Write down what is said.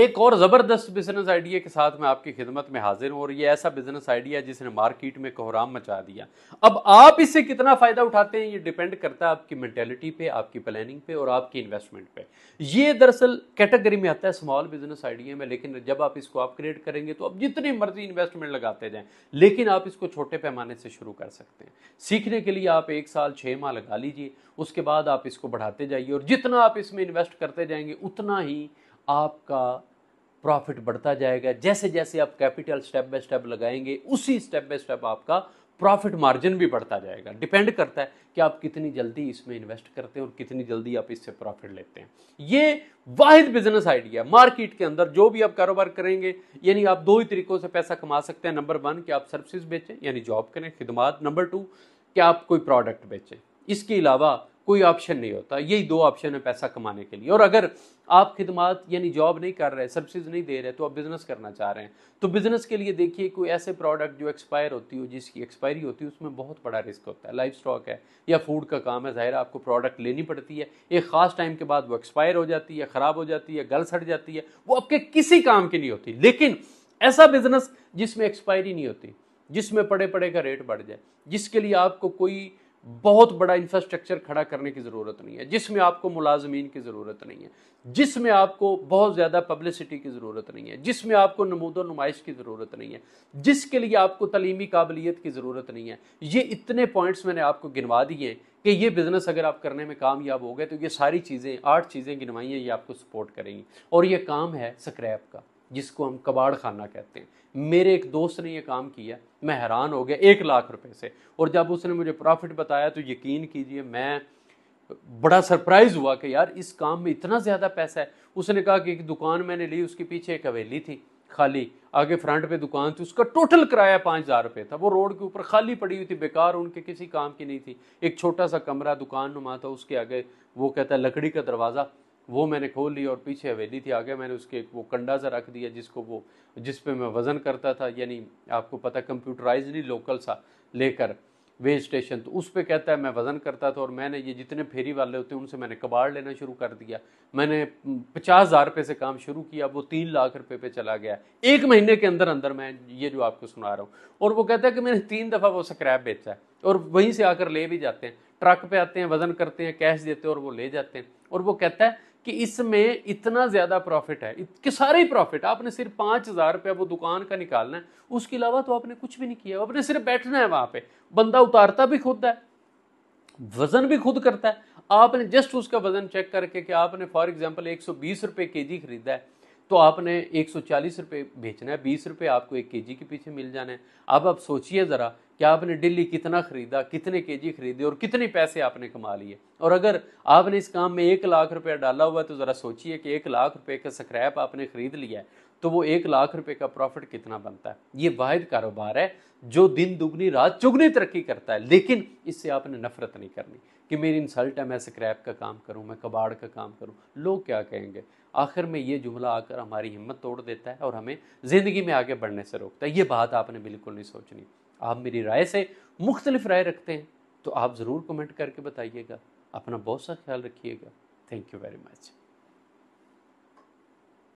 एक और ज़बरदस्त बिज़नेस आइडिया के साथ मैं आपकी खिदमत में हाजिर हूँ और ये ऐसा बिज़नेस आइडिया जिसने मार्केट में कोहराम मचा दिया। अब आप इससे कितना फ़ायदा उठाते हैं ये डिपेंड करता है आपकी मेंटेलिटी पे, आपकी प्लानिंग पे और आपकी इन्वेस्टमेंट पे। ये दरअसल कैटेगरी में आता है स्मॉल बिज़नेस आइडिया में, लेकिन जब आप इसको अपग्रेड करेंगे तो आप जितनी मर्जी इन्वेस्टमेंट लगाते जाएँ, लेकिन आप इसको छोटे पैमाने से शुरू कर सकते हैं। सीखने के लिए आप 1 साल 6 माह लगा लीजिए, उसके बाद आप इसको बढ़ाते जाइए और जितना आप इसमें इन्वेस्ट करते जाएंगे उतना ही आपका प्रॉफिट बढ़ता जाएगा। जैसे जैसे आप कैपिटल स्टेप बाय स्टेप लगाएंगे उसी स्टेप बाय स्टेप आपका प्रॉफिट मार्जिन भी बढ़ता जाएगा। डिपेंड करता है कि आप कितनी जल्दी इसमें इन्वेस्ट करते हैं और कितनी जल्दी आप इससे प्रॉफिट लेते हैं। ये वाहिद बिजनेस आइडिया मार्केट के अंदर जो भी आप कारोबार करेंगे, यानी आप 2 ही तरीक़ों से पैसा कमा सकते हैं। नंबर 1 कि आप सर्विसेज बेचें यानी जॉब करें खिदमत, नंबर 2 कि आप कोई प्रोडक्ट बेचें। इसके अलावा कोई ऑप्शन नहीं होता, यही 2 ऑप्शन है पैसा कमाने के लिए। और अगर आप खिदमत यानी जॉब नहीं कर रहे, सर्विसेज नहीं दे रहे, तो आप बिज़नेस करना चाह रहे हैं तो बिज़नेस के लिए देखिए कोई ऐसे प्रोडक्ट जो एक्सपायर होती हो, जिसकी एक्सपायरी होती है उसमें बहुत बड़ा रिस्क होता है। लाइव स्टॉक है या फूड का काम है, ज़ाहिर आपको प्रोडक्ट लेनी पड़ती है, एक ख़ास टाइम के बाद वो एक्सपायर हो जाती है, ख़राब हो जाती है, गल सड़ जाती है, वो आपके किसी काम की नहीं होती। लेकिन ऐसा बिज़नेस जिसमें एक्सपायरी नहीं होती, जिसमें पड़े पड़े का रेट बढ़ जाए, जिसके लिए आपको कोई बहुत बड़ा इंफ्रास्ट्रक्चर खड़ा करने की ज़रूरत नहीं है, जिसमें आपको मुलाजमीन की ज़रूरत नहीं है, जिसमें आपको बहुत ज़्यादा पब्लिसिटी की ज़रूरत नहीं है, जिसमें आपको नमूदो नुमाइश की ज़रूरत नहीं है, जिसके लिए आपको तलीमी काबिलियत की ज़रूरत नहीं है। ये इतने पॉइंट्स मैंने आपको गिनवा दिए कि ये बिज़नेस अगर आप करने में कामयाब हो गए तो ये सारी चीज़ें 8 चीज़ें गिनवाई हैं, ये आपको सपोर्ट करेंगी। और ये काम है स्क्रैप का, जिसको हम कबाड़ खाना कहते हैं। मेरे एक दोस्त ने ये काम किया, मैं हैरान हो गया 1 लाख रुपए से, और जब उसने मुझे प्रॉफिट बताया तो यकीन कीजिए मैं बड़ा सरप्राइज़ हुआ कि यार इस काम में इतना ज़्यादा पैसा है। उसने कहा कि एक दुकान मैंने ली, उसके पीछे एक हवेली थी खाली, आगे फ्रंट पे दुकान थी, उसका टोटल किराया 5000 रुपये था। वो रोड के ऊपर खाली पड़ी हुई थी, बेकार, उनके किसी काम की नहीं थी। एक छोटा सा कमरा दुकान नुमा था, उसके आगे वो कहता है लकड़ी का दरवाज़ा, वो मैंने खोल लिया और पीछे हवेली थी, आगे मैंने उसके एक वो कंडा सा रख दिया जिसको वो जिस पे मैं वज़न करता था, यानी आपको पता कंप्यूटराइज नहीं, लोकल सा लेकर वे स्टेशन, तो उस पे कहता है मैं वज़न करता था। और मैंने ये जितने फेरी वाले होते हैं उनसे मैंने कबाड़ लेना शुरू कर दिया। मैंने 50,000 रुपये से काम शुरू किया, वो 3 लाख रुपये पे चला गया 1 महीने के अंदर अंदर, मैं ये जो आपको सुना रहा हूँ। और वो कहता है कि मैंने 3 दफ़ा वो स्क्रैप बेचा है और वहीं से आकर ले भी जाते हैं, ट्रक पे आते हैं, वज़न करते हैं, कैश देते हैं और वो ले जाते हैं। और वो कहता है कि इसमें इतना ज़्यादा प्रॉफिट है कि सारे प्रॉफिट आपने सिर्फ 5000 रुपया वो दुकान का निकालना है, उसके अलावा तो आपने कुछ भी नहीं किया, आपने सिर्फ बैठना है वहाँ पे। बंदा उतारता भी खुद है, वज़न भी खुद करता है, आपने जस्ट उसका वज़न चेक करके कि आपने फॉर एग्जांपल 120 रुपये kg ख़रीदा है तो आपने 140 रुपये बेचना है, 20 रुपये आपको 1 kg के पीछे मिल जाना है। अब आप सोचिए ज़रा कि आपने डेली कितना ख़रीदा, कितने केजी खरीदे और कितने पैसे आपने कमा लिए। और अगर आपने इस काम में 1 लाख रुपया डाला हुआ है तो ज़रा सोचिए कि 1 लाख रुपये का स्क्रैप आपने ख़रीद लिया है तो वो 1 लाख रुपये का प्रॉफिट कितना बनता है। ये वाहिद कारोबार है जो दिन दुगनी रात चुगनी तरक्की करता है। लेकिन इससे आपने नफरत नहीं करनी कि मेरी इंसल्ट है, मैं स्क्रैप का काम करूं, मैं कबाड़ का काम करूं, लोग क्या कहेंगे। आखिर में ये जुमला आकर हमारी हिम्मत तोड़ देता है और हमें ज़िंदगी में आगे बढ़ने से रोकता है। ये बात आपने बिल्कुल नहीं सोचनी। आप मेरी राय से मुख्तलिफ राय रखते हैं तो आप ज़रूर कमेंट करके बताइएगा। अपना बहुत सा ख्याल रखिएगा। Thank you very much.